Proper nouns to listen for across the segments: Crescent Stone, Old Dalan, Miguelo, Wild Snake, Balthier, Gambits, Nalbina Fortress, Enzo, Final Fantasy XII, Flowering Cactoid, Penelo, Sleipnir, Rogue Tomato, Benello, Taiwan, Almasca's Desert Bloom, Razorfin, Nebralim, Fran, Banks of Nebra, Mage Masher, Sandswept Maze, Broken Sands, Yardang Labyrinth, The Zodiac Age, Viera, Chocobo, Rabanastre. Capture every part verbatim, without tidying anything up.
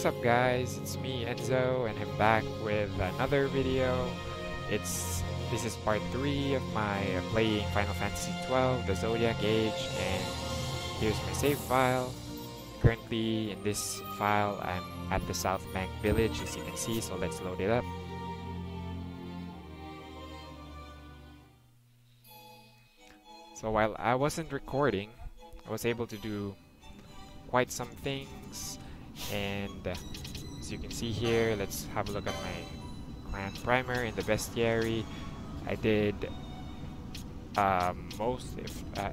What's up guys, it's me Enzo and I'm back with another video. It's this is part three of my playing Final Fantasy twelve, The Zodiac Age, and here's my save file. Currently in this file I'm at the South Bank Village, as you can see, so let's load it up. So while I wasn't recording, I was able to do quite some things. And uh, as you can see here, let's have a look at my clan primer in the bestiary. I did uh, most, if uh,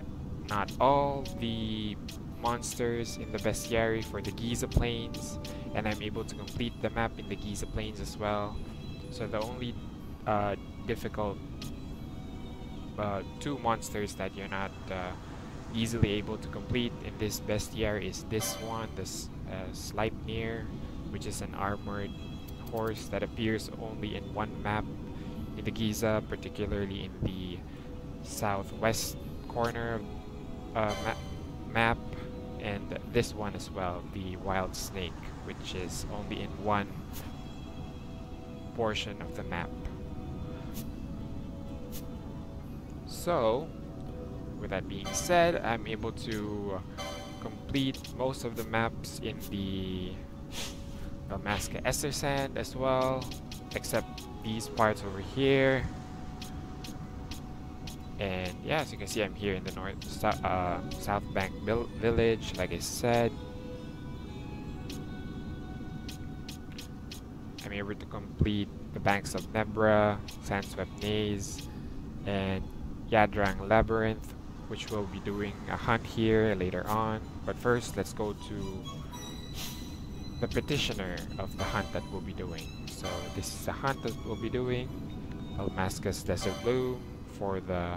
not all, the monsters in the bestiary for the Giza Plains, and I'm able to complete the map in the Giza Plains as well. So the only uh, difficult uh, two monsters that you're not uh, easily able to complete in this bestiary is this one, this Uh, Sleipnir, which is an armored horse that appears only in one map in the Giza, particularly in the southwest corner of uh, ma map, and this one as well, the Wild Snake, which is only in one portion of the map. So, with that being said, I'm able to uh, complete most of the maps in the Dalmasca Estersand as well, except these parts over here. And yeah, as you can see, I'm here in the north uh, South Bank Village, like I said. I'm able to complete the Banks of Nebra, Sandswept Maze, and Yardang Labyrinth, which we'll be doing a hunt here later on. But first, let's go to the petitioner of the hunt that we'll be doing. So this is the hunt that we'll be doing, Almasca's Desert Bloom for the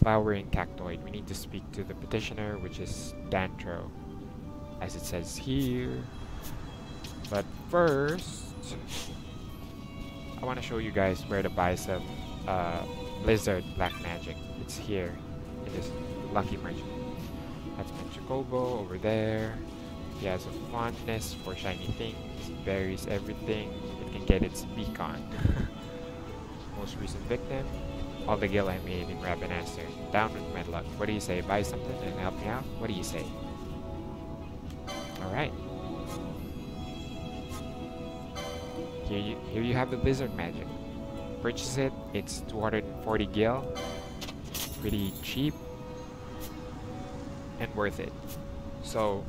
Flowering Cactoid. We need to speak to the petitioner, which is Dantro, as it says here. But first, I want to show you guys where to buy some uh, Blizzard Black Magic. It's here. It is Lucky Merchant. That's my Chocobo over there. He has a fondness for shiny things, buries everything. It can get its beacon. Most recent victim, all the gil I made in Rabanastre. Down with my luck. What do you say? Buy something and help me out? What do you say? Alright. Here you, here you have the Blizzard Magic. Purchase it. It's two hundred forty gil. Pretty cheap and worth it. So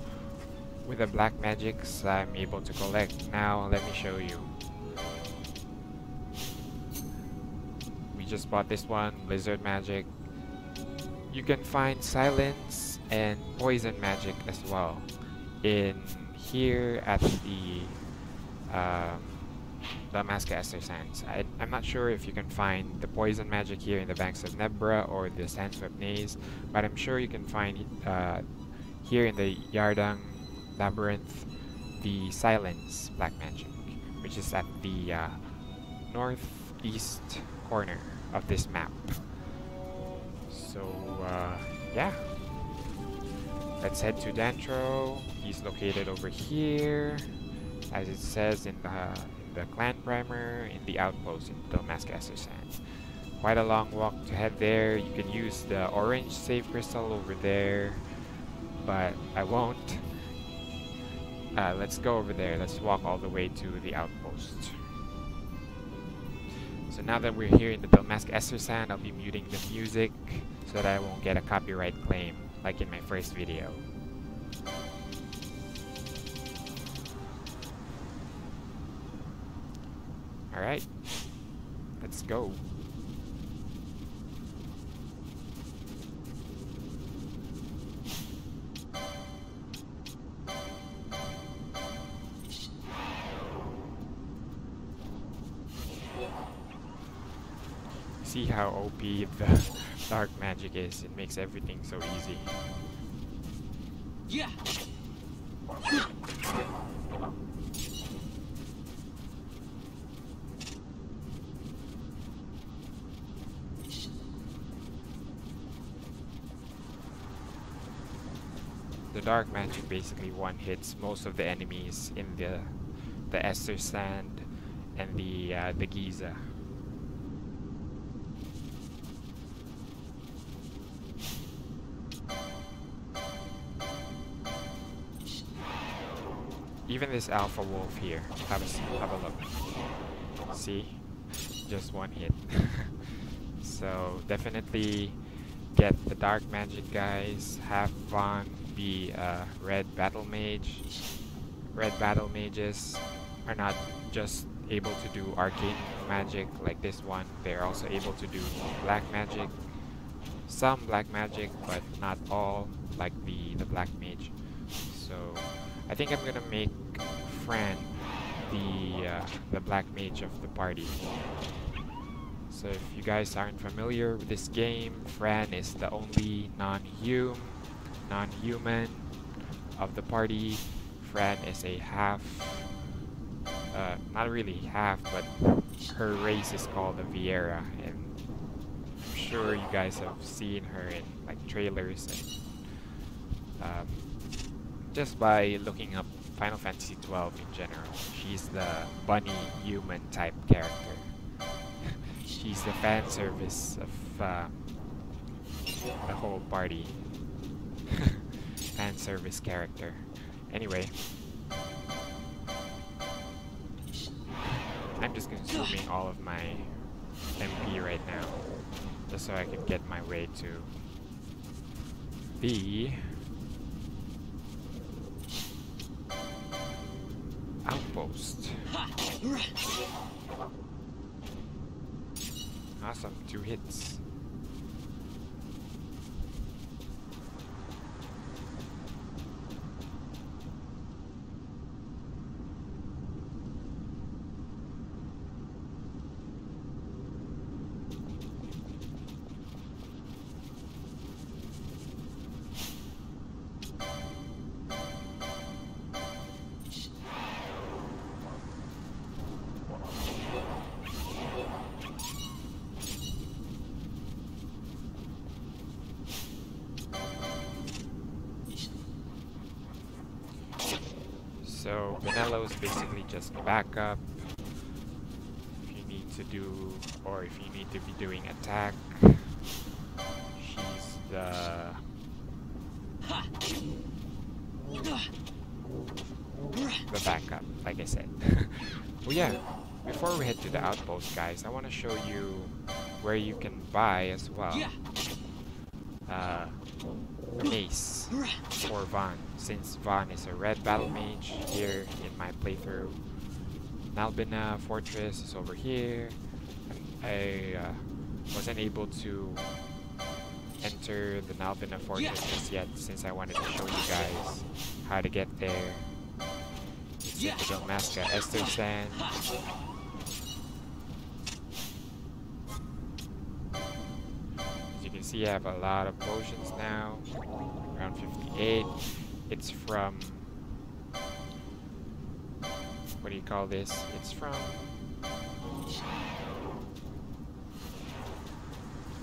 with the black magics I'm able to collect now. Let me show you. We just bought this one, Blizzard Magic. You can find silence and poison magic as well in here at the um, Dalmasca Estersand. I'm not sure if you can find the poison magic here in the Banks of Nebra or the Sandswept Maze, but I'm sure you can find it uh, here in the Yardang Labyrinth, the silence black magic, which is at the uh, northeast corner of this map. So uh, yeah, let's head to Dantro. He's located over here, as it says in the uh, the clan primer, in the outpost in Dalmasca Estersand. Quite a long walk to head there. You can use the orange save crystal over there, but I won't. Uh, let's go over there. Let's walk all the way to the outpost. So now that we're here in the Dalmasca Estersand, I'll be muting the music so that I won't get a copyright claim like in my first video. Alright, let's go. See how O P the dark magic is. It makes everything so easy. Yeah. dark magic basically one hits most of the enemies in the the Estersand and the uh, the Giza. Even this alpha wolf here, have a, have a look. See? Just one hit. So definitely get the dark magic guys, have Vaan be uh, red battle mage. Red battle mages are not just able to do arcane magic like this one, they're also able to do black magic. Some black magic, but not all, like the, the black mage. So I think I'm gonna make Fran the uh, the black mage of the party. So if you guys aren't familiar with this game, Fran is the only non-hum, non-human of the party. Fran is a half, uh, not really half, but her race is called the Viera, and I'm sure you guys have seen her in like trailers and. Um, Just by looking up Final Fantasy twelve in general, she's the bunny human type character. She's the fan service of uh, the whole party. Fan service character. Anyway, I'm just consuming all of my M P right now, just so I can get my way to the. Outpost. Awesome, two hits. So Benello is basically just backup. If you need to do, or if you need to be doing attack, she's the. The backup, like I said. Well, yeah, before we head to the outpost, guys, I want to show you where you can buy as well. Uh, a mace for Vaan. Since Vaan is a red battle mage here in my playthrough, Nalbina Fortress is over here. I uh, wasn't able to enter the Nalbina Fortress just yet since I wanted to show you guys how to get there. It's the Dalmasca Estersand. As you can see, I have a lot of potions now, around fifty-eight. It's from, what do you call this? It's from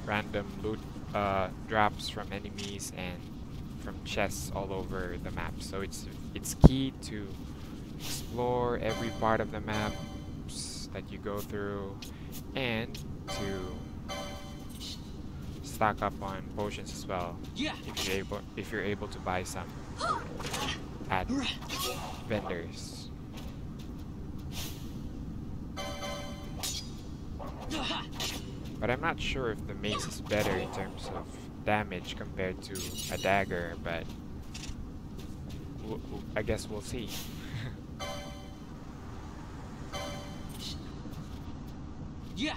random loot uh, drops from enemies and from chests all over the map. So it's it's key to explore every part of the map that you go through and to stock up on potions as well. Yeah. If you're able, if you're able to buy some. At vendors. But I'm not sure if the mace is better in terms of damage compared to a dagger, but we'll, we'll, I guess we'll see. Yeah.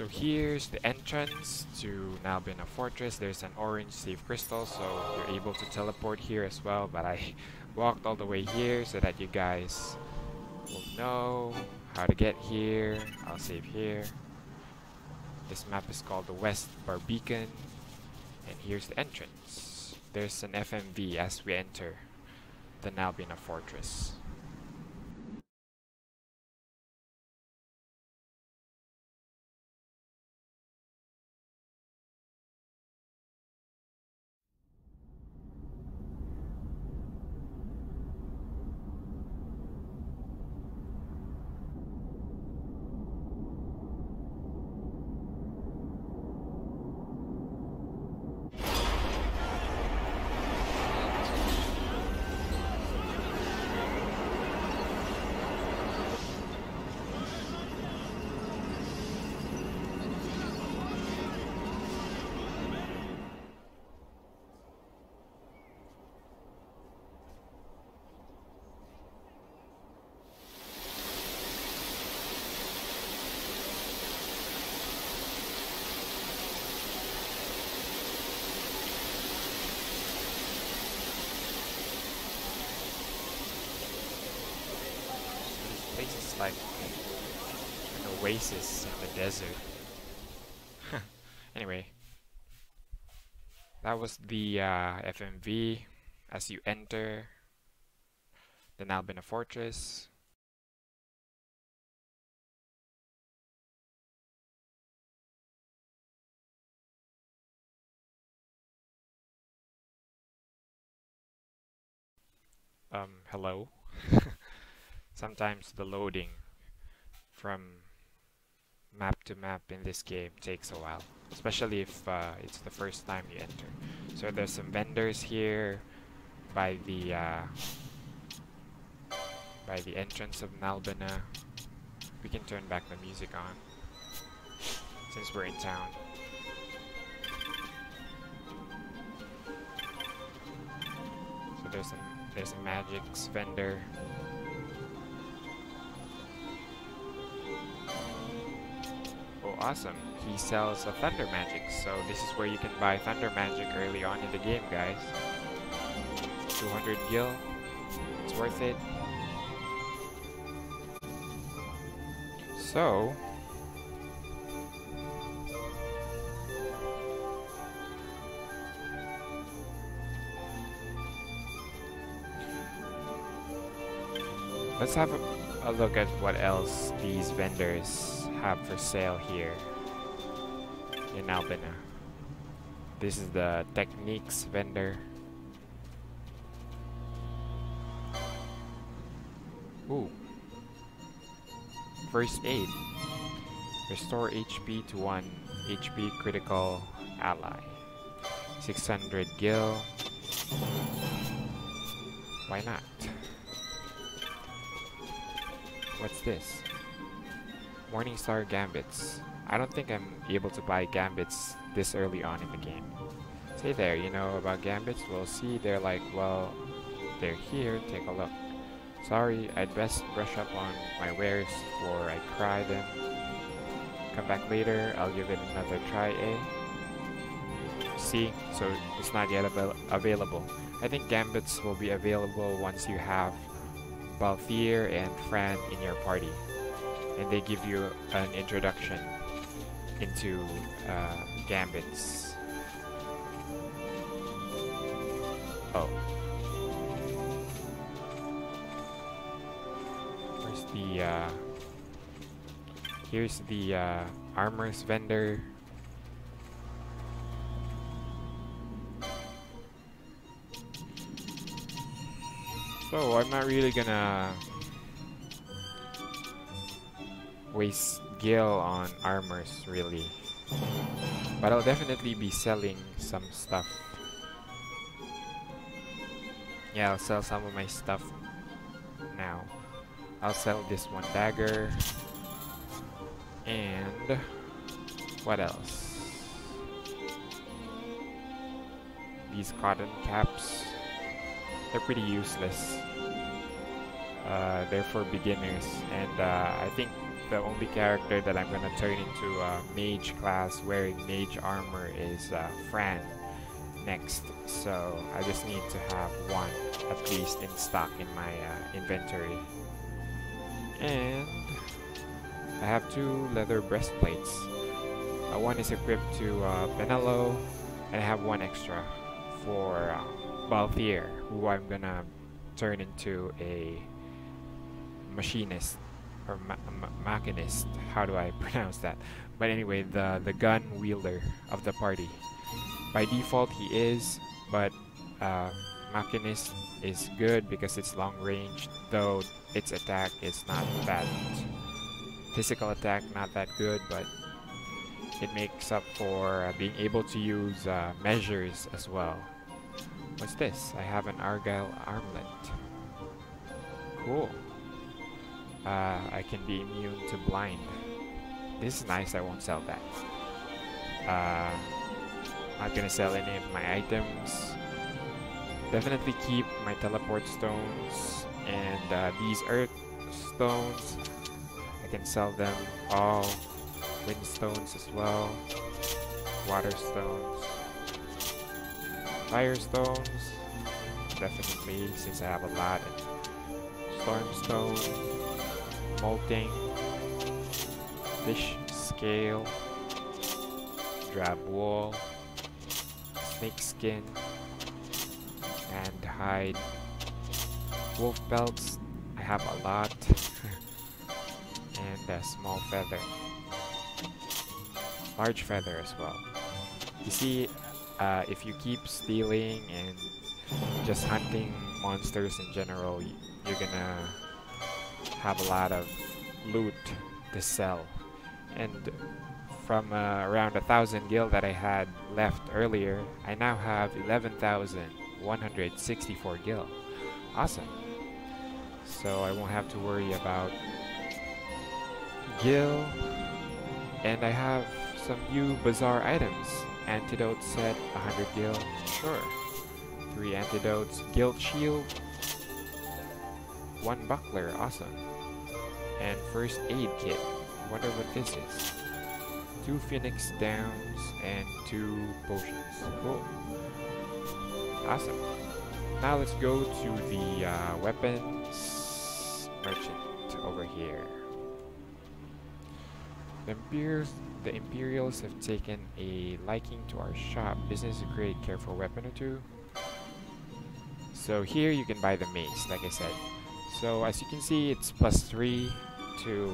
So here's the entrance to Nalbina Fortress. There's an orange safe crystal, so you're able to teleport here as well, but I walked all the way here so that you guys will know how to get here. I'll save here. This map is called the West Barbican, and here's the entrance. There's an F M V as we enter the Nalbina Fortress. Like an oasis in the desert. Anyway, that was the uh, F M V as you enter the Nalbina Fortress. Um, hello. Sometimes the loading from map to map in this game takes a while, especially if uh, it's the first time you enter. So there's some vendors here by the uh, by the entrance of Nalbina. We can turn back the music on since we're in town. So there's a there's a magic's vendor. Awesome, he sells a thunder magic, so this is where you can buy thunder magic early on in the game, guys. two hundred gil, it's worth it. So let's have a, a look at what else these vendors have for sale here in Nalbina. This is the techniques vendor. Ooh. First aid. Restore H P to one H P critical ally. six hundred gil. Why not? What's this? Morningstar Gambits. I don't think I'm able to buy Gambits this early on in the game. Say there, you know about Gambits? We'll see, they're like, well, they're here, take a look. Sorry, I'd best brush up on my wares before I cry them. Come back later, I'll give it another try, eh? See, so it's not yet avail available. I think Gambits will be available once you have Balthier and Fran in your party, and they give you an introduction into uh, Gambits. Oh. Where's the, uh... here's the, uh, armors vendor. So, I'm not really gonna waste gil on armors really, but I'll definitely be selling some stuff. Yeah, I'll sell some of my stuff now. I'll sell this one dagger, and what else? These cotton caps, they're pretty useless. Uh, they're for beginners, and uh, I think the only character that I'm gonna turn into a mage class wearing mage armor is uh, Fran next, so I just need to have one at least in stock in my uh, inventory. And I have two leather breastplates. Uh, one is equipped to uh, Benello, and I have one extra for uh, Balthier, who I'm gonna turn into a machinist or ma ma machinist. How do I pronounce that? But anyway, the the gun wielder of the party. By default, he is, but uh, machinist is good because it's long range, though its attack is not that physical attack, not that good, but it makes up for uh, being able to use uh, measures as well. What's this? I have an Argyle armlet. Cool. Uh, I can be immune to blind. This is nice, I won't sell that. Uh, not gonna sell any of my items. Definitely keep my teleport stones and uh, these earth stones. I can sell them all. Wind stones as well. Water stones. Fire stones, definitely, since I have a lot. Storm stone, molting, fish scale, drab wool, snake skin, and hide. Wolf belts, I have a lot, and a small feather, large feather as well. You see. Uh, if you keep stealing and just hunting monsters in general, you're gonna have a lot of loot to sell. And from uh, around a thousand gil that I had left earlier, I now have eleven thousand one hundred sixty-four gil. Awesome. So I won't have to worry about gil. And I have some new bizarre items. Antidote set, one hundred gil, sure. Three antidotes, guild shield, one buckler, awesome. And first aid kit, wonder what this is. Two phoenix downs and two potions, cool. Awesome. Now let's go to the uh, weapons merchant over here. The Empire's The Imperials have taken a liking to our shop. Business grade, care for a weapon or two. So here you can buy the mace, like I said. So as you can see, it's plus three to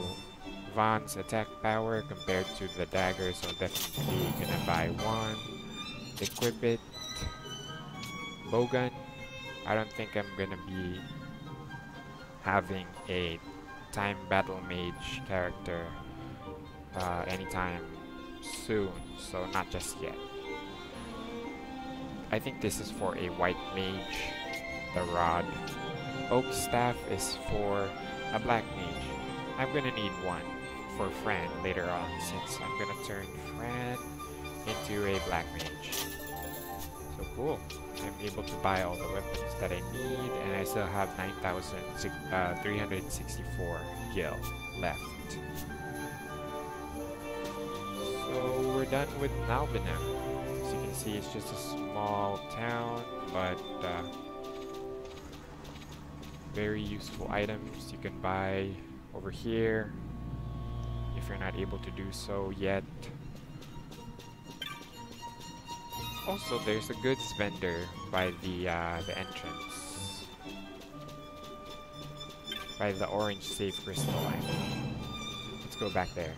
Vaan's attack power compared to the dagger. So definitely you're gonna buy one. Equip it. Bowgun. I don't think I'm gonna be having a time battle mage character Uh, anytime soon, so not just yet. I think this is for a white mage, the rod. Oak staff is for a black mage. I'm gonna need one for Fran later on, since I'm gonna turn Fran into a black mage. So cool. I'm able to buy all the weapons that I need, and I still have nine thousand three hundred sixty-four gil left. So we're done with Nalbina. As you can see, it's just a small town, but uh, very useful items you can buy over here if you're not able to do so yet. Also, there's a goods vendor by the uh, the entrance, by the orange safe crystal line. Let's go back there.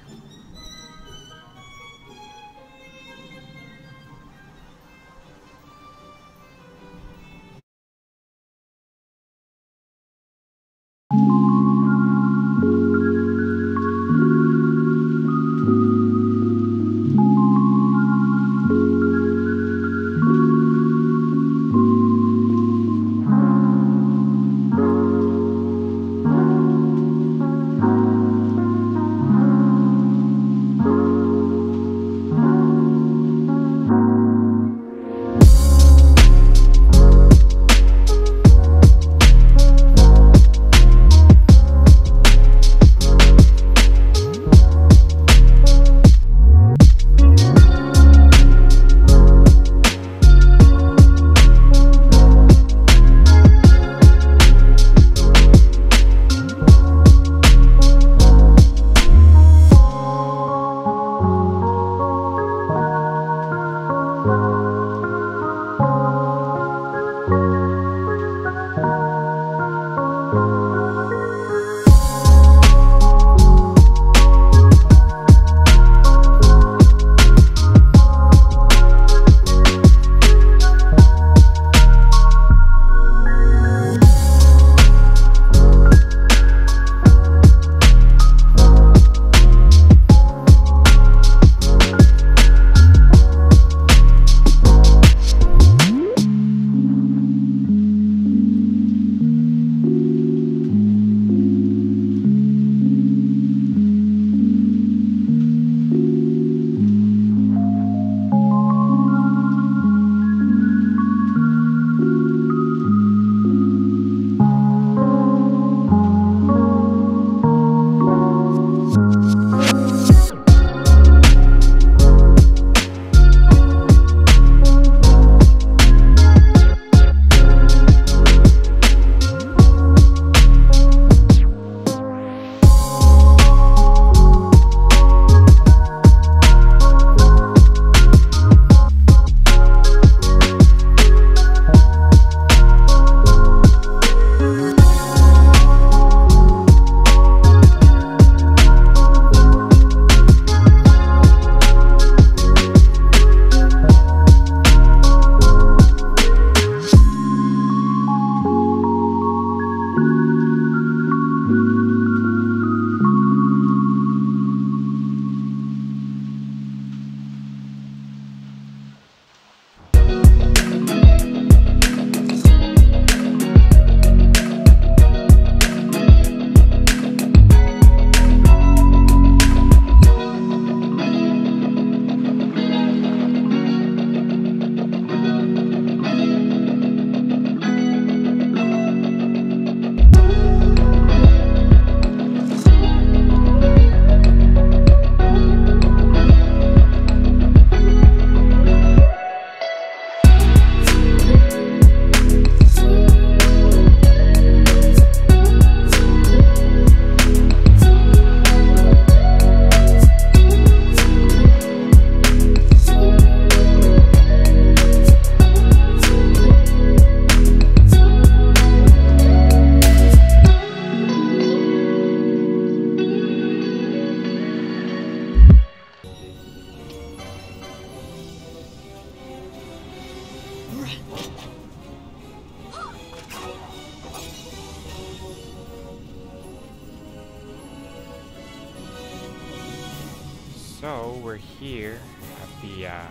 So we're here at the uh,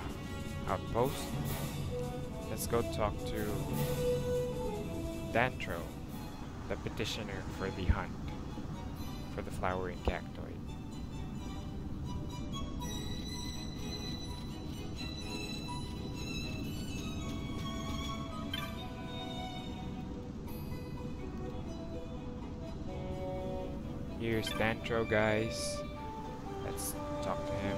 outpost. Let's go talk to Dantro, the petitioner for the hunt for the flowering cactoid. Here's Dantro, guys. Let's talk to him.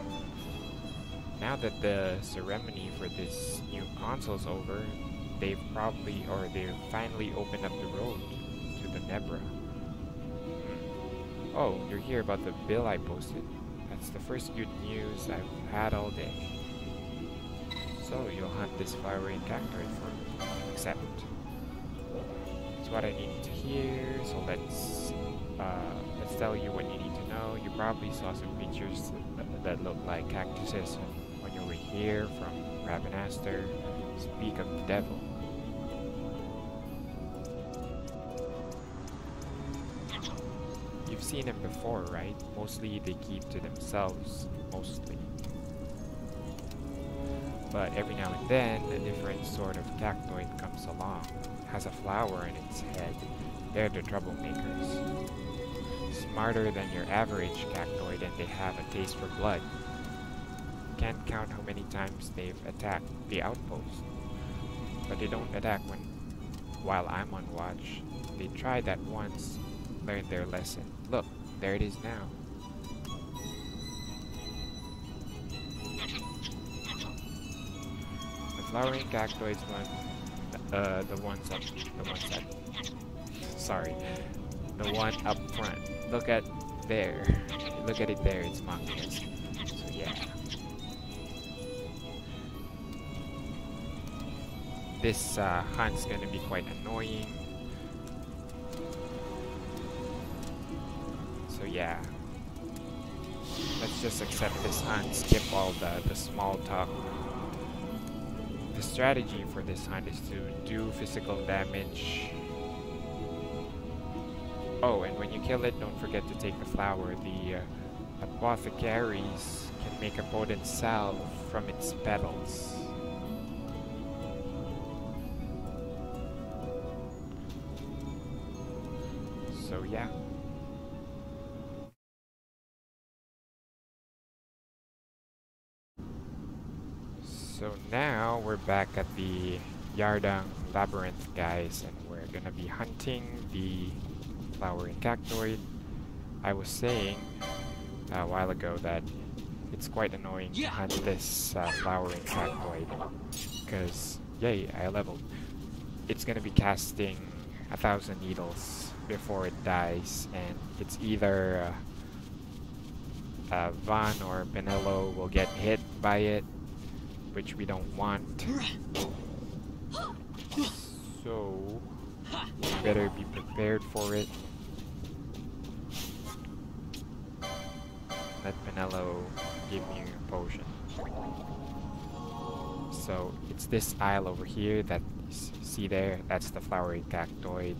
Now that the ceremony for this new console's over, they've probably, or they've finally opened up the road to the Nebra. Hmm. Oh, you're here about the bill I posted? That's the first good news I've had all day. So, you'll hunt this flowering cactoid for me. Accept. That's what I needed to hear, so let's... Uh, let's tell you what you need to know. You probably saw some pictures that, that look like cactuses when you were here from Rabanastre. Speak of the devil. You've seen him before, right? Mostly they keep to themselves, mostly. But every now and then, a different sort of cactoid comes along. It has a flower in its head. They're the troublemakers. Smarter than your average cactoid, and they have a taste for blood. Can't count how many times they've attacked the outpost. But they don't attack when, while I'm on watch. They tried that once, learned their lesson. Look, there it is now. The flowering cactoids one, uh, the ones up, the ones up. Sorry, the one up front. Look at there. Look at it there. It's monstrous. So yeah. This uh, hunt's gonna be quite annoying. So yeah. Let's just accept this hunt. Skip all the the small talk. The strategy for this hunt is to do physical damage. Oh, and when you kill it, don't forget to take the flower. The uh, apothecaries can make a potent salve from its petals. So yeah. So now we're back at the Yardang Labyrinth, guys, and we're gonna be hunting the flowering cactoid. I was saying uh, a while ago that it's quite annoying yeah. to hunt this uh, flowering cactoid because, yay, I leveled. It's gonna be casting a thousand needles before it dies, and it's either uh, uh, Vaan or Penelo will get hit by it, which we don't want. So we better be prepared for it. Let Penelo give me a potion. So it's this aisle over here that you see there. That's the flowery cactoid.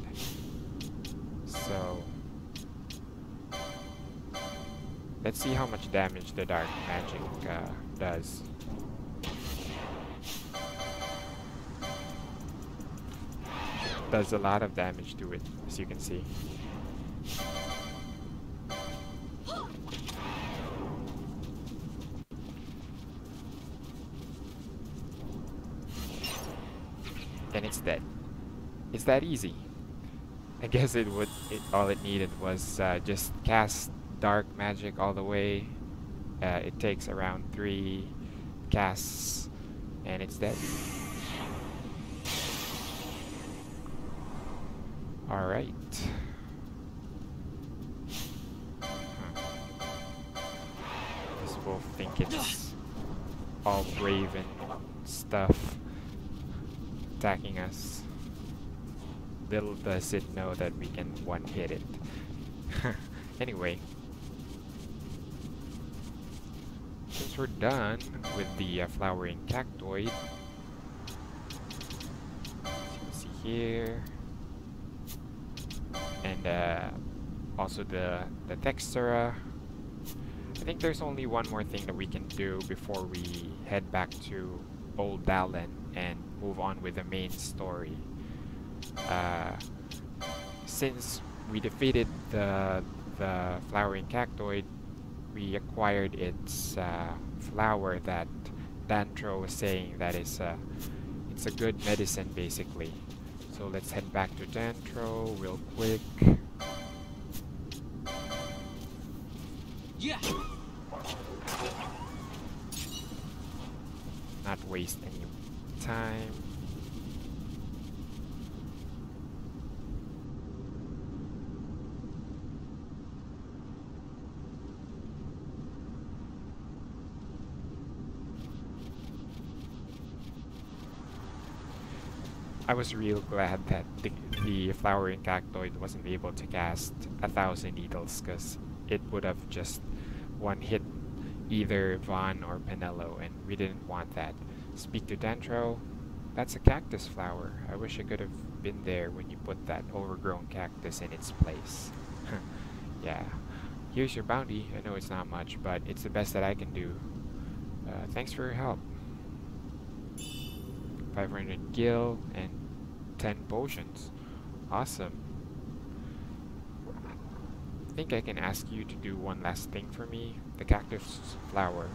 So let's see how much damage the dark magic uh, does. Does a lot of damage to it, as you can see. And it's dead. It's that easy. I guess it would. It, all it needed was uh, just cast dark magic all the way. Uh, it takes around three casts, and it's dead. All right. Huh. This wolf think it's all brave and stuff, attacking us. Little does it know that we can one-hit it. Anyway, since we're done with the uh, flowering cactoid, as you can see here. And uh, also the the textura. I think there's only one more thing that we can do before we head back to Old Dalan and move on with the main story. Uh, since we defeated the, the Flowering Cactoid, we acquired its uh, flower that Dantro was saying that is uh, it's a good medicine, basically. So let's head back to Dantro real quick. Yeah. Not waste any time. I was real glad that the, the Flowering Cactoid wasn't able to cast a thousand needles, because it would have just one hit either Vaan or Penelo, and we didn't want that. Speak to Dantro. That's a cactus flower. I wish I could have been there when you put that overgrown cactus in its place. Yeah. Here's your bounty. I know it's not much, but it's the best that I can do. Uh, thanks for your help. five hundred gil and ten potions. Awesome. I think I can ask you to do one last thing for me. The cactus flower.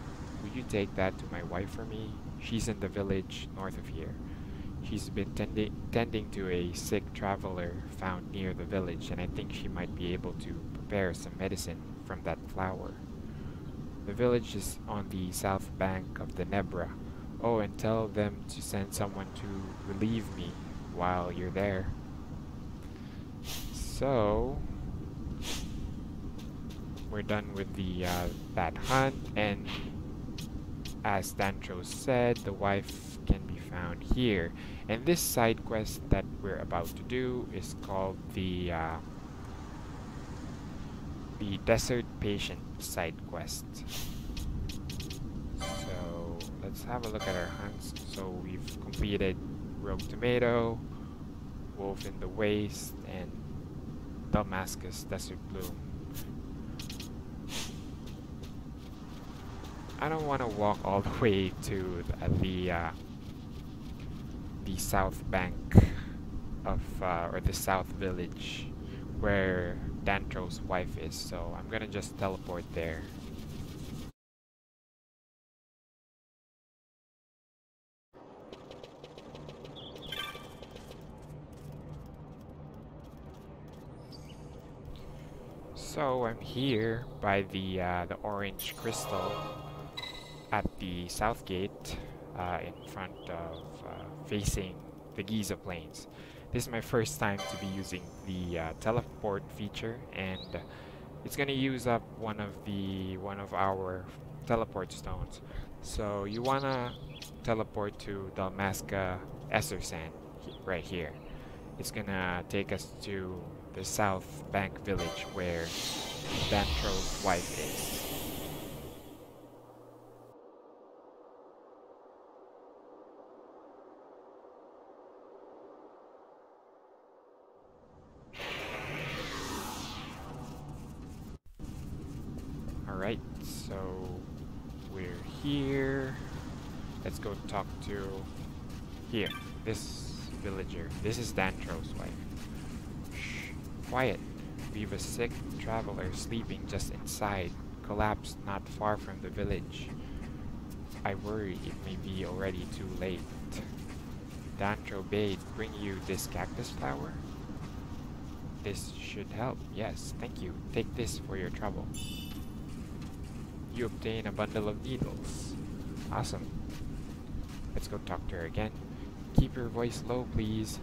Will you take that to my wife for me? She's in the village north of here. She's been tendi tending to a sick traveler found near the village, and I think she might be able to prepare some medicine from that flower. The village is on the south bank of the Nebra. Oh, and tell them to send someone to relieve me while you're there. So we're done with the uh, that hunt, and as Dantro said, the wife can be found here. And this side quest that we're about to do is called the uh, the Desert Patient side quest. Let's have a look at our hunts. So we've completed Rogue Tomato, Wolf in the Waste, and Dalmasca's Desert Bloom. I don't want to walk all the way to the the, uh, the south bank of uh, or the south village where Dantro's wife is, so I'm gonna just teleport there. So I'm here by the uh, the orange crystal at the south gate, uh, in front of uh, facing the Giza Plains. This is my first time to be using the uh, teleport feature, and it's gonna use up one of the one of our teleport stones. So you wanna teleport to Dalmasca Estersand right here. It's gonna take us to the South Bank Village where Dantro's wife is. Alright, so we're here. Let's go talk to here, this villager. This is Dantro's wife. Quiet. We've a sick traveler sleeping just inside, collapsed not far from the village. I worry it may be already too late. Dantro bade bring you this cactus flower? This should help, yes, thank you. Take this for your trouble. You obtain a bundle of needles. Awesome. Let's go talk to her again. Keep your voice low, please.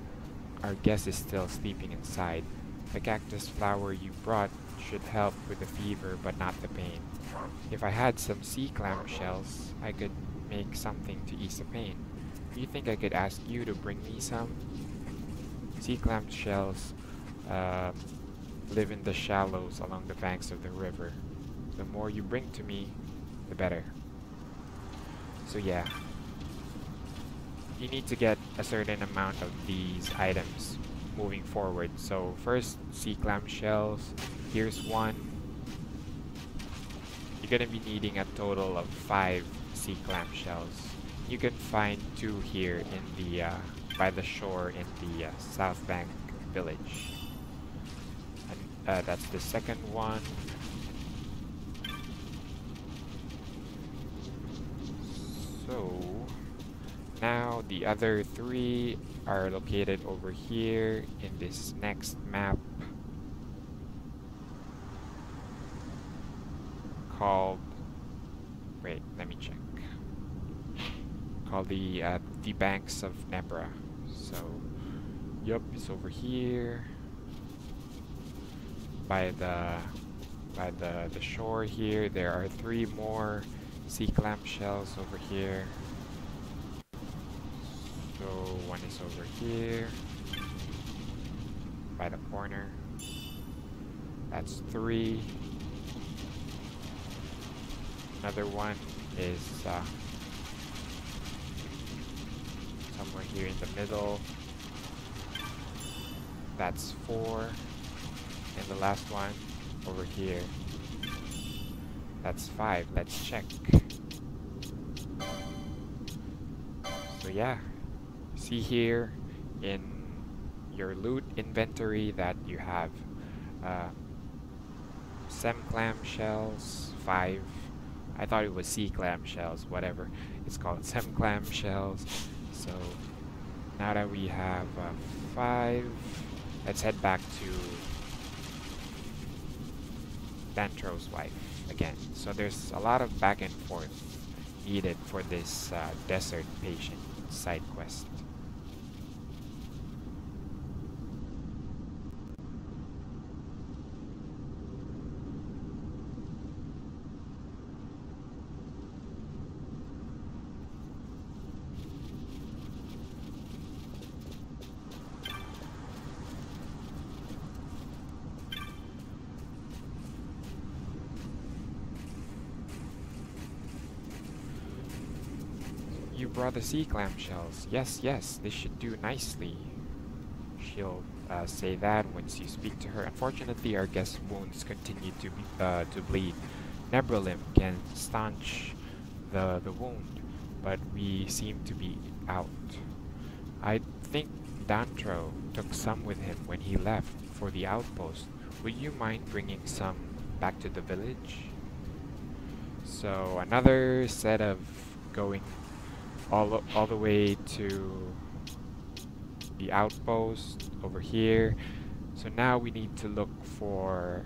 Our guest is still sleeping inside. The cactus flower you brought should help with the fever, but not the pain. If I had some sea clam shells, I could make something to ease the pain. Do you think I could ask you to bring me some? Sea clam shells uh, live in the shallows along the banks of the river. The more you bring to me, the better. So yeah, you need to get a certain amount of these items moving forward. So first, sea clam shells. Here's one. You gonna be needing a total of five sea clamshells. You can find two here in the uh, by the shore in the uh, South Bank Village. And, uh, that's the second one. So now the other three are located over here in this next map called, wait, let me check, called the, uh, the Banks of Nebra. So, yep, it's over here by the, by the, the shore here. There are three more sea clamshells over here. So one is over here by the corner. That's three. Another one is uh, somewhere here in the middle. That's four. And the last one over here. That's five. Let's check. So yeah. See here in your loot inventory that you have uh, sem clam shells, five. I thought it was sea clam shells, whatever. It's called sem clam shells. So now that we have uh, five, let's head back to Dantro's wife again. So there's a lot of back and forth needed for this uh, Desert Patient side quest. The sea clamshells. Yes, yes, this should do nicely. She'll uh, say that once you speak to her. Unfortunately, our guest's wounds continue to be, uh, to bleed. Nebralim can staunch the the wound, but we seem to be out. I think Dantro took some with him when he left for the outpost. Would you mind bringing some back to the village? So another set of going All, all the way to the outpost over here. So now we need to look for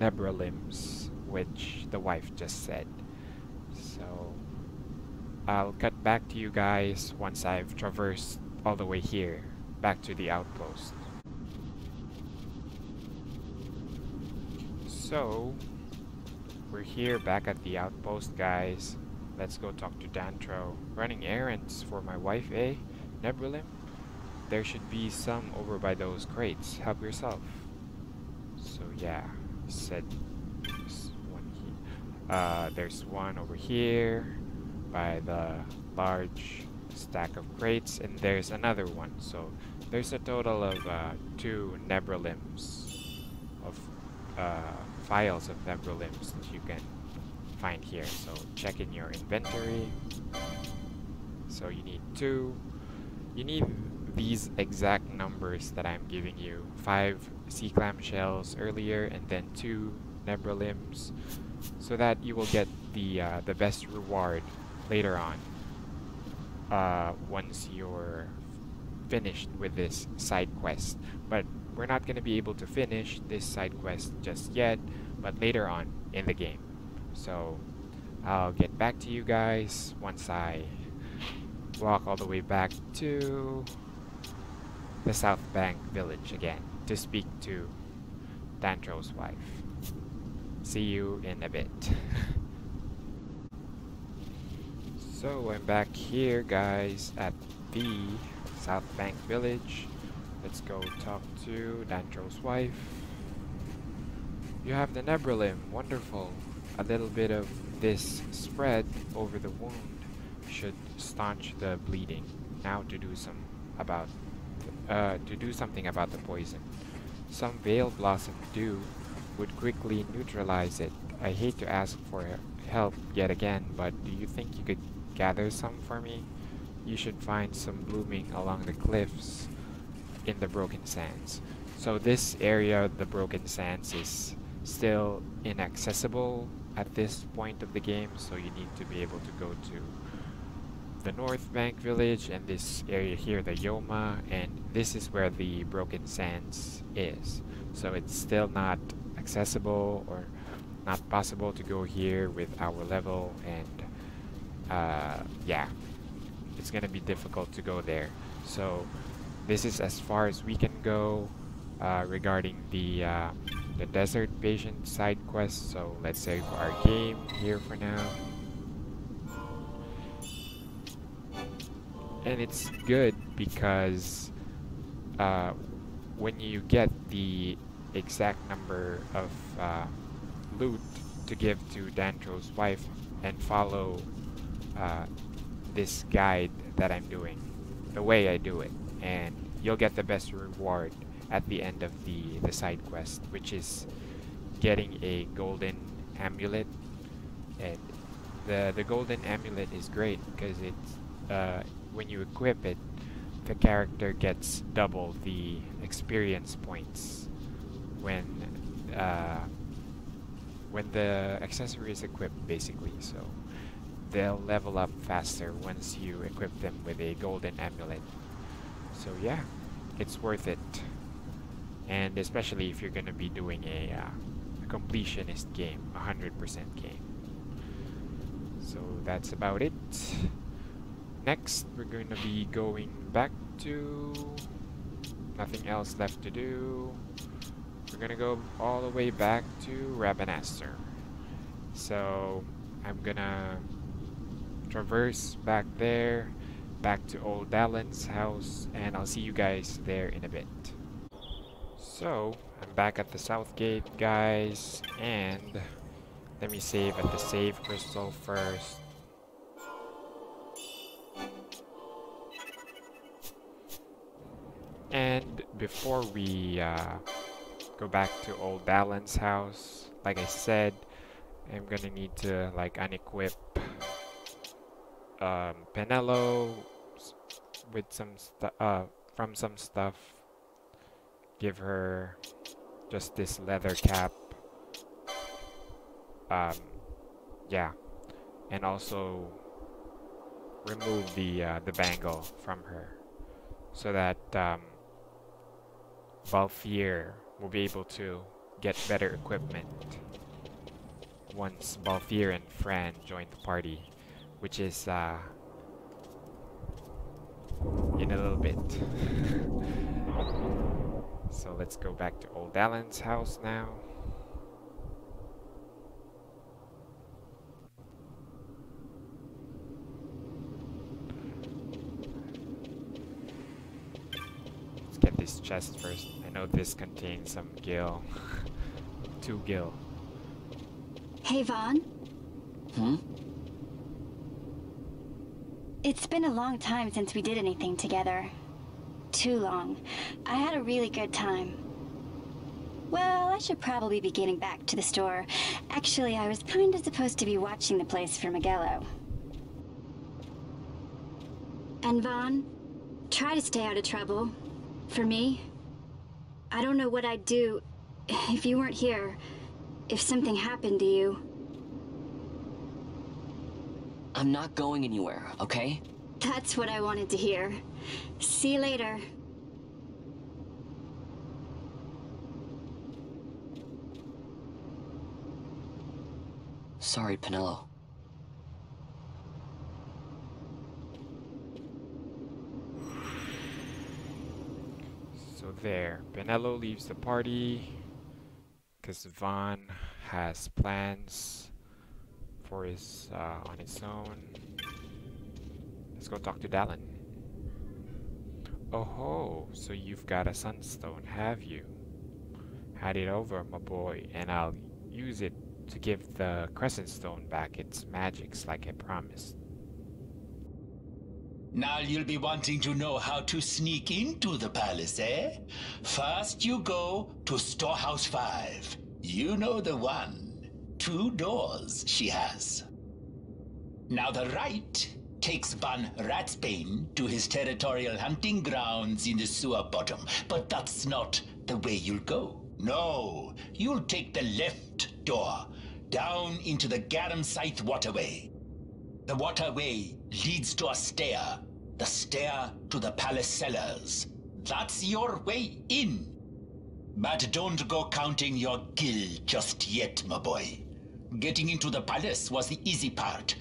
Nebra limbs, which the wife just said. So I'll cut back to you guys once I've traversed all the way here, back to the outpost. So we're here back at the outpost, guys. Let's go talk to Dantro. Running errands for my wife, eh? Nebralim? There should be some over by those crates. Help yourself. So yeah, said there's one here. Uh, there's one over here by the large stack of crates, and there's another one. So there's a total of uh, two Nebralims of uh, files of Nebralims that you can find here. So check in your inventory. So you need two. You need these exact numbers that I'm giving you. Five sea clam shells earlier, and then two nebra limbs, so that you will get the uh, the best reward later on. Uh, once you're finished with this side quest, but we're not going to be able to finish this side quest just yet, but later on in the game. So I'll get back to you guys once I walk all the way back to the South Bank Village again to speak to Dantro's wife. See you in a bit. So I'm back here, guys, at the South Bank Village. Let's go talk to Dantro's wife. You have the Nebralim, wonderful. A little bit of this spread over the wound should staunch the bleeding. Now to do some about uh, to do something about the poison. Some veil blossom dew would quickly neutralize it I hate to ask for help yet again, but do you think you could gather some for me? You should find some blooming along the cliffs in the Broken Sands. So this area, the Broken Sands, is still inaccessible at this point of the game, so you need to be able to go to the North Bank Village and this area here, the Yoma, and this is where the Broken Sands is. So it's still not accessible or not possible to go here with our level, and uh, yeah, it's gonna be difficult to go there. So this is as far as we can go uh, regarding the uh, the Desert Patient side quest. So let's save our game here for now. And it's good because uh, when you get the exact number of uh, loot to give to Dantro's wife, and follow uh, this guide that I'm doing, the way I do it, and you'll get the best reward at the end of the, the side quest, which is getting a golden amulet. And the, the golden amulet is great because it's uh, when you equip it, the character gets double the experience points when uh, when the accessory is equipped, basically. So they'll level up faster once you equip them with a golden amulet. So yeah, it's worth it, and especially if you're gonna be doing a, uh, a completionist game, a hundred percent game. So that's about it. Next, we're going to be going back to... nothing else left to do. We're going to go all the way back to Rabanastre. So I'm going to traverse back there, back to Old Dalan's house, and I'll see you guys there in a bit. So I'm back at the south gate, guys, and let me save at the save crystal first. And before we uh, go back to Old Dalan's house, like I said, I'm gonna need to like unequip um, Penelo with some stuff uh, from some stuff. Give her just this leather cap. Um, yeah, and also remove the uh, the bangle from her, so that. Um, Balthier will be able to get better equipment once Balthier and Fran join the party, which is uh, in a little bit. So let's go back to Old Dalan's house now. This chest first. I know this contains some gil. Two gil. Hey, Vaan. Hmm? It's been a long time since we did anything together. Too long. I had a really good time. Well, I should probably be getting back to the store. Actually, I was kinda supposed to be watching the place for Miguelo. And Vaan, try to stay out of trouble. For me, I don't know what I'd do if you weren't here, if something happened to you. I'm not going anywhere, okay? That's what I wanted to hear. See you later. Sorry, Penelo. There, Benello leaves the party because Vaan has plans for his uh, on his own. Let's go talk to Dalan. Oh ho! So you've got a sunstone, have you? Hand it over, my boy, and I'll use it to give the Crescent Stone back its magics, like I promised. Now you'll be wanting to know how to sneak into the palace, eh? First you go to Storehouse five. You know the one. two doors she has. Now the right takes Van Ratsbane to his territorial hunting grounds in the sewer bottom, but that's not the way you'll go. No, you'll take the left door, down into the Garamscythe Waterway. The waterway leads to a stair, the stair to the palace cellars. That's your way in. But don't go counting your gill just yet, my boy. Getting into the palace was the easy part.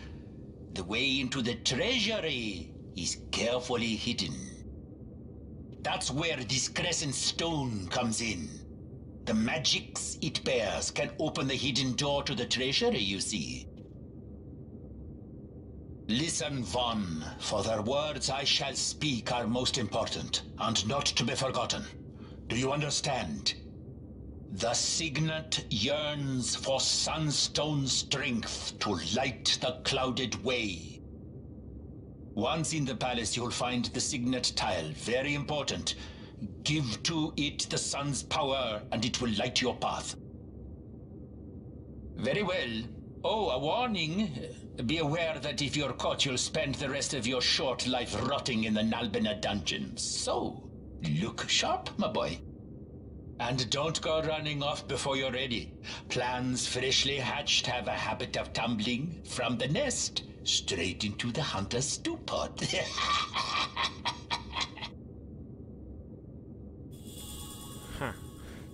The way into the treasury is carefully hidden. That's where this Crescent Stone comes in. The magics it bears can open the hidden door to the treasury, you see. Listen, Vaan, for the words I shall speak are most important, and not to be forgotten. Do you understand? The Signet yearns for sunstone strength to light the clouded way. Once in the palace, you'll find the Signet tile, very important. Give to it the sun's power, and it will light your path. Very well. Oh, a warning. Be aware that if you're caught, you'll spend the rest of your short life rotting in the Nalbina dungeons. So, look sharp, my boy. And don't go running off before you're ready. Plans freshly hatched have a habit of tumbling from the nest straight into the hunter's stew pot. Huh.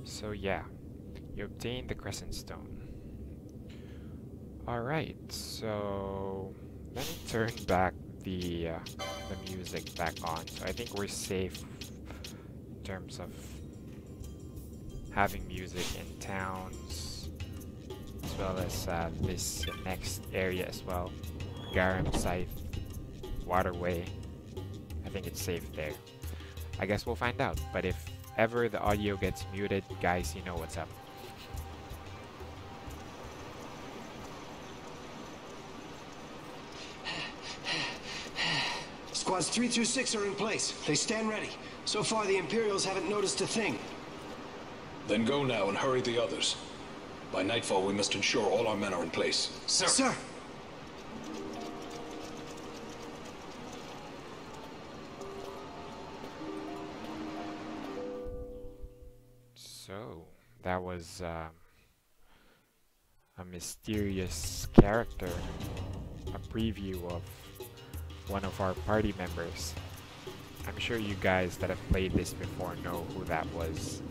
So yeah, you obtained the Crescent Stone. Alright, so let me turn back the, uh, the music back on. So I think we're safe in terms of having music in towns, as well as uh, this next area as well, Garamscythe Waterway. I think it's safe there. I guess we'll find out, but if ever the audio gets muted, guys, you know what's up. Squads three through six are in place. They stand ready. So far, the Imperials haven't noticed a thing. Then go now and hurry the others. By nightfall, we must ensure all our men are in place. Sir! Sir! So, that was um, a mysterious character. A preview of one of our party members. I'm sure you guys that have played this before know who that was,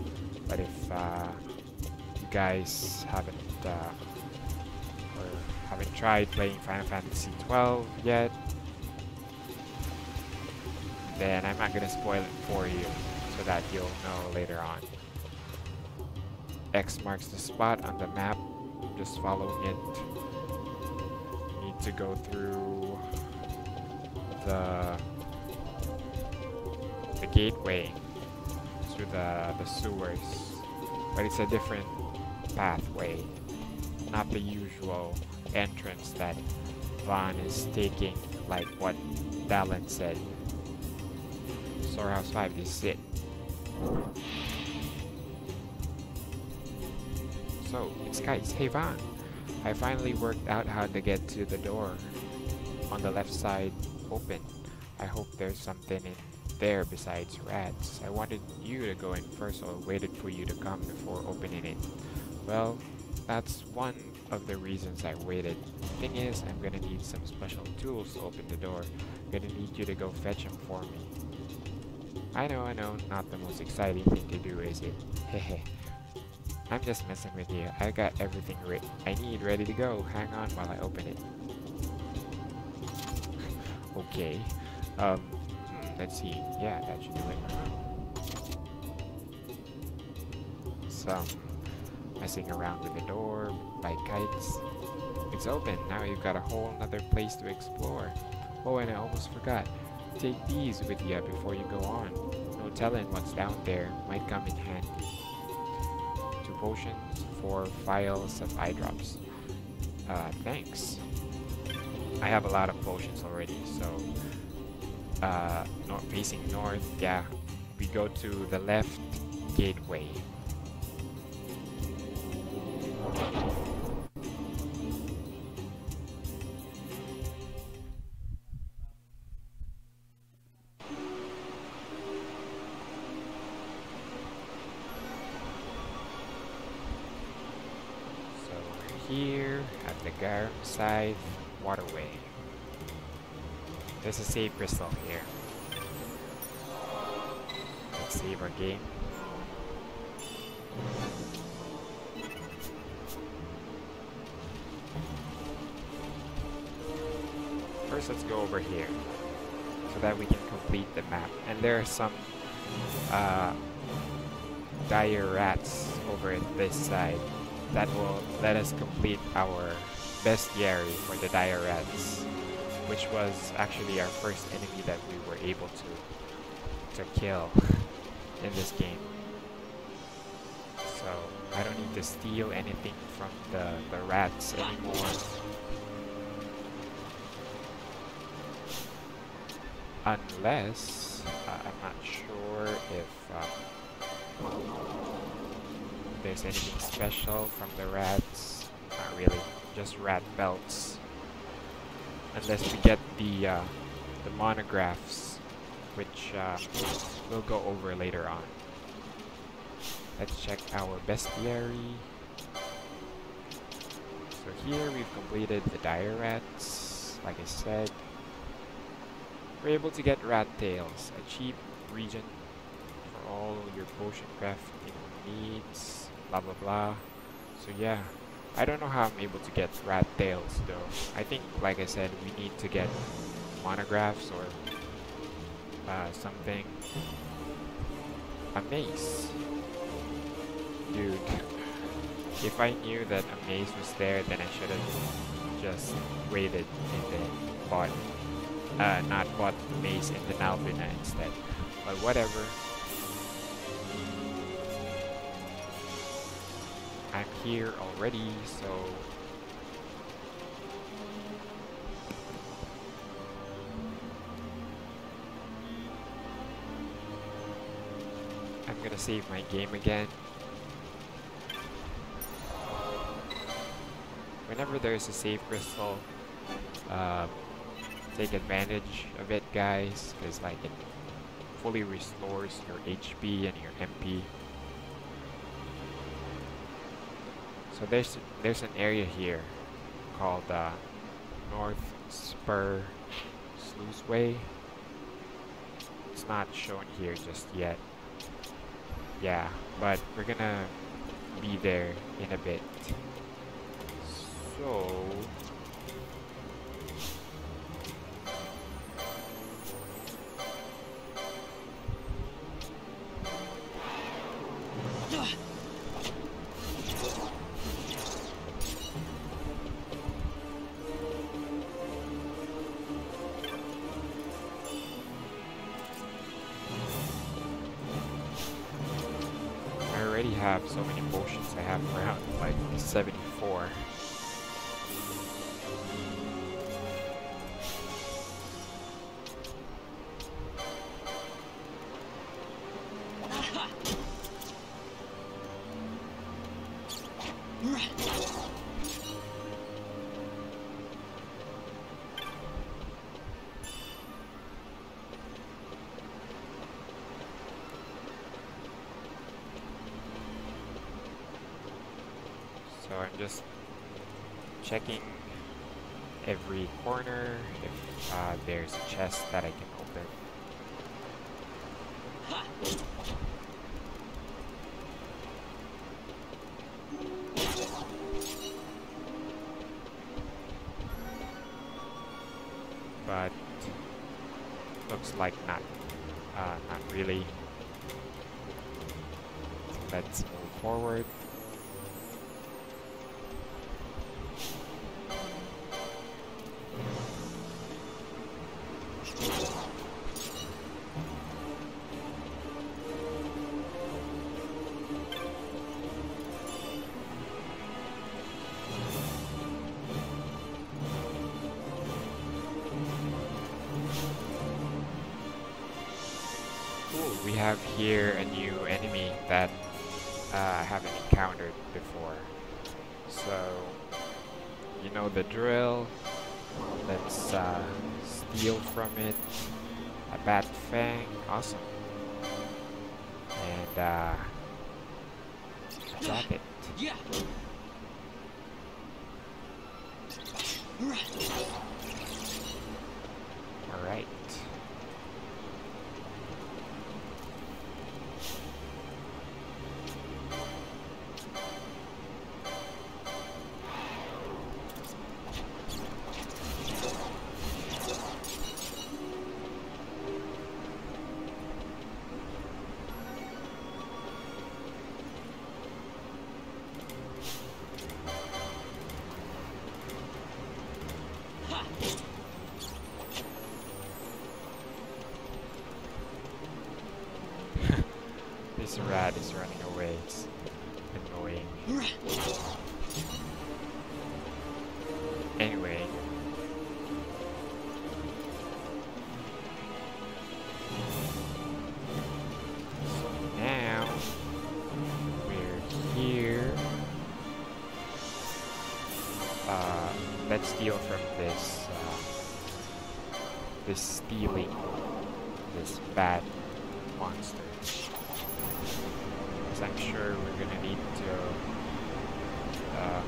but if uh, you guys haven't uh, or haven't tried playing Final Fantasy twelve yet, then I'm not gonna spoil it for you so that you'll know later on. X marks the spot on the map. Just following it. Need to go through the the gateway through the the sewers, but it's a different pathway, not the usual entrance that Vaan is taking. Like what Dalan said, Storehouse five, this is it. So it's guys. Hey Vaan, I finally worked out how to get to the door on the left side. Open. I hope there's something in there besides rats. I wanted you to go in first, so I waited for you to come before opening it. Well, that's one of the reasons I waited. Thing is, I'm gonna need some special tools to open the door. I'm gonna need you to go fetch them for me. I know, I know, not the most exciting thing to do, is it? Hehe. I'm just messing with you. I got everything re- I need ready to go. Hang on while I open it. Okay, um, hmm, let's see, yeah, that should do it. Some messing around with the door by kites. It's open, now you've got a whole other place to explore. Oh, and I almost forgot, take these with you before you go on. No telling what's down there, might come in handy. Two potions, four vials of eye drops. Uh, thanks. I have a lot of potions already, so uh, not facing north, yeah, we go to the left gateway. Garamscythe Waterway. There's a save crystal here. Let's save our game. First, let's go over here so that we can complete the map. And there are some uh, dire rats over at this side that will let us complete our bestiary for the dire rats, which was actually our first enemy that we were able to to kill in this game. So I don't need to steal anything from the, the rats anymore. Unless, uh, I'm not sure if um, there's anything special from the rats. Not really, just rat belts. Unless we get the, uh, the monographs, which uh, we'll go over later on. Let's check our bestiary. So here we've completed the dire rats, like I said. We're able to get rat tails, a cheap region for all your potion crafting needs, blah blah blah. So yeah, I don't know how I'm able to get rat tails though. I think, like I said, we need to get monographs or uh, something. A maze. Dude, if I knew that a maze was there, then I should have just waited and then bought it. Uh, not bought the maze in the Nalbina instead, but whatever. I'm here already, so I'm gonna save my game again. Whenever there's a save crystal, uh, take advantage of it, guys, because like it fully restores your H P and your M P. So there's there's an area here called uh, North Spur Sluice Way. It's not shown here just yet. Yeah, but we're gonna be there in a bit. So. Have so many potions. I have around like seventy-four. So I'm just checking every corner if uh, there's a chest that I can open. But looks like not, uh, not really. Let's move forward. We have here a new enemy that uh, I haven't encountered before. So, you know the drill. Let's uh, steal from it. A bat fang, awesome. And uh, drop it. Yeah. All right. This rat is running away, it's annoying. Anyway. So now, we're here. Uh, let's steal from this, uh, this stealing, this bad monster. I'm sure we're gonna need to, uh,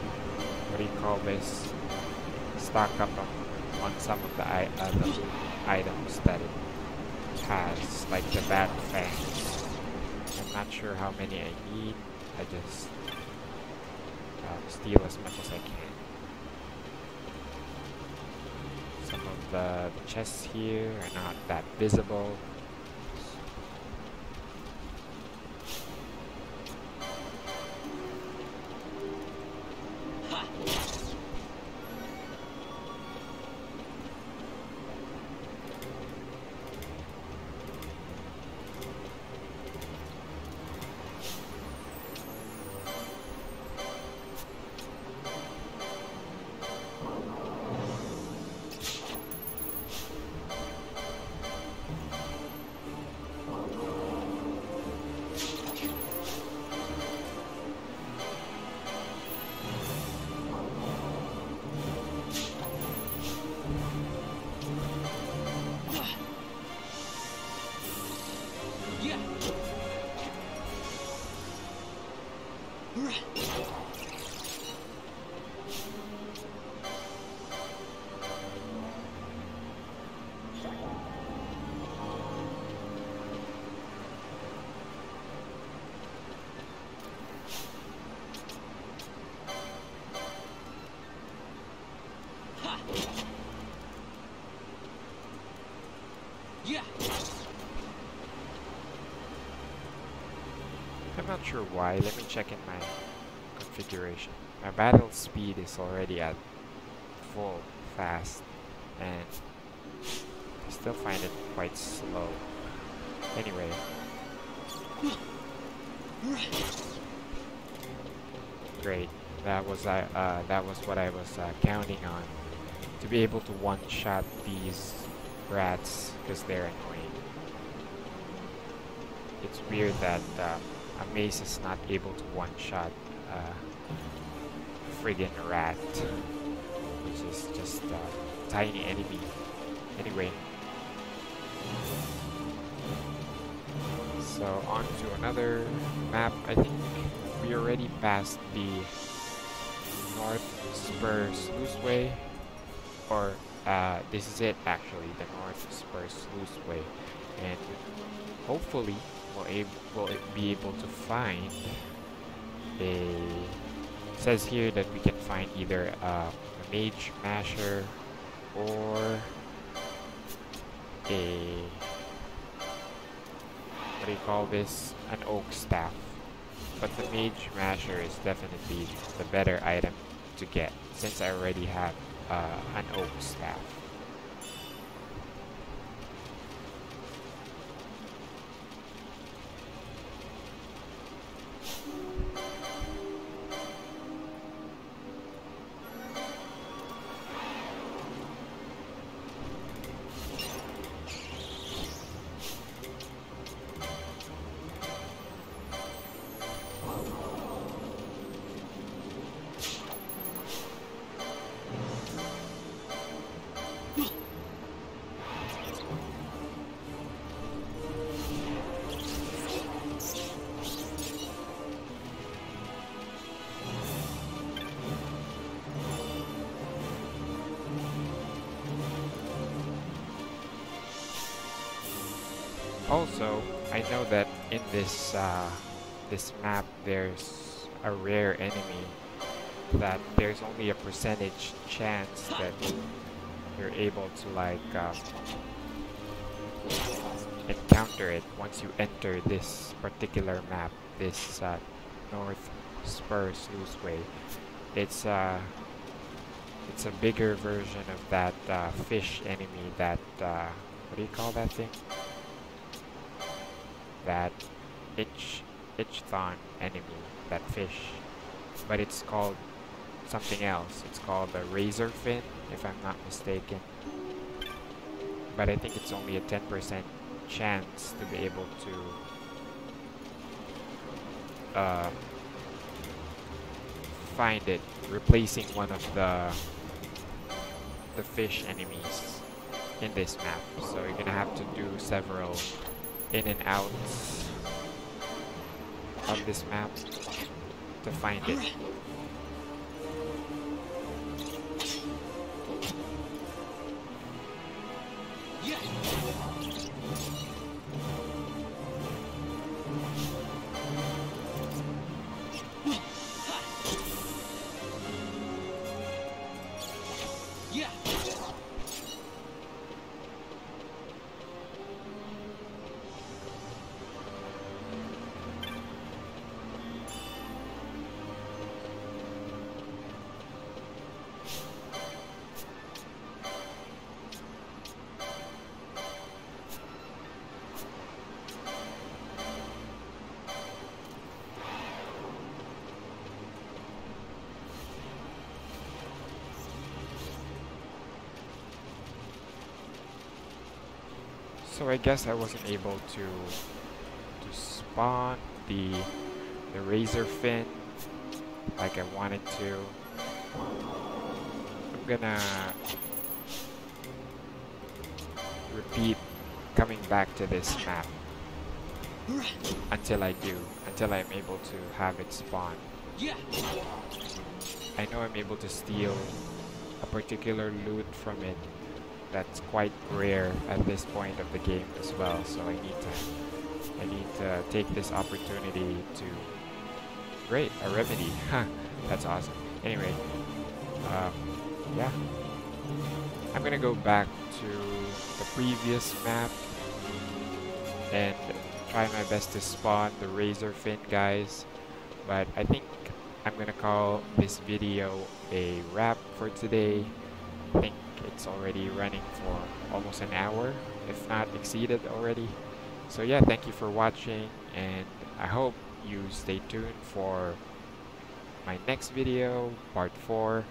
what do you call this? Stock up on, on some of the I other items that it has, like the bat fangs. I'm not sure how many I need. I just uh, steal as much as I can. Some of the, the chests here are not that visible. Not sure why, let me check in my configuration. My battle speed is already at full fast and I still find it quite slow. Anyway. Great. That was uh, uh, that was what I was uh, counting on, to be able to one-shot these rats because they're annoying. It's weird that uh, a mace is not able to one-shot a uh, friggin' rat, which is just a uh, tiny enemy. Anyway, so on to another map. I think we already passed the North Spur Sluice Way, or uh, this is it actually, the North Spur Sluice Way, and hopefully Will, able, will it be able to find a... It says here that we can find either uh, a Mage Masher or a... what do you call this? An Oak Staff. But the Mage Masher is definitely the better item to get, since I already have uh, an Oak Staff. Also, I know that in this uh, this map there's a rare enemy that there's only a percentage chance that you're able to like um, encounter it once you enter this particular map, this uh, North Spur Sluice Way. It's uh, it's a bigger version of that uh, fish enemy that uh, what do you call that thing? That itch ichthon enemy, that fish, but it's called something else. It's called a Razorfin, if I'm not mistaken. But I think it's only a ten percent chance to be able to uh, find it, replacing one of the the fish enemies in this map. So you're gonna have to do several in and out of this map to find it. So I guess I wasn't able to to spawn the the Razorfin like I wanted to. I'm gonna repeat coming back to this map until I do, until I'm able to have it spawn. I know I'm able to steal a particular loot from it. That's quite rare at this point of the game as well, so I need to I need to take this opportunity to. Great, a remedy, huh? That's awesome. Anyway, um, yeah, I'm gonna go back to the previous map and try my best to spawn the Razorfin guys, but I think I'm gonna call this video a wrap for today. I think it's already running for almost an hour, if not exceeded already. So yeah, thank you for watching, and I hope you stay tuned for my next video, part four.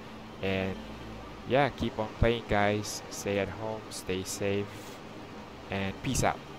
And yeah, keep on playing guys, stay at home, stay safe, and peace out.